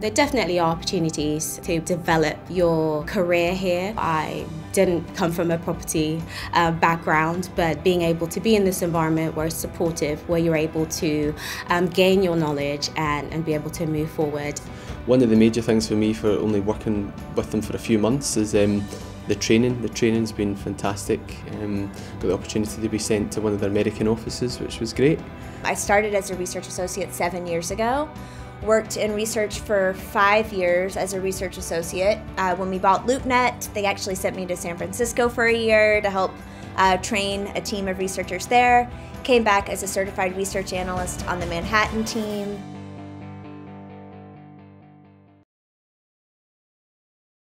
There definitely are opportunities to develop your career here. I didn't come from a property background, but being able to be in this environment where it's supportive, where you're able to gain your knowledge and be able to move forward. One of the major things for me for only working with them for a few months is the training. The training's been fantastic. Got the opportunity to be sent to one of their American offices, which was great. I started as a research associate 7 years ago, worked in research for 5 years as a research associate. When we bought LoopNet, they actually sent me to San Francisco for a year to help train a team of researchers there. Came back as a certified research analyst on the Manhattan team.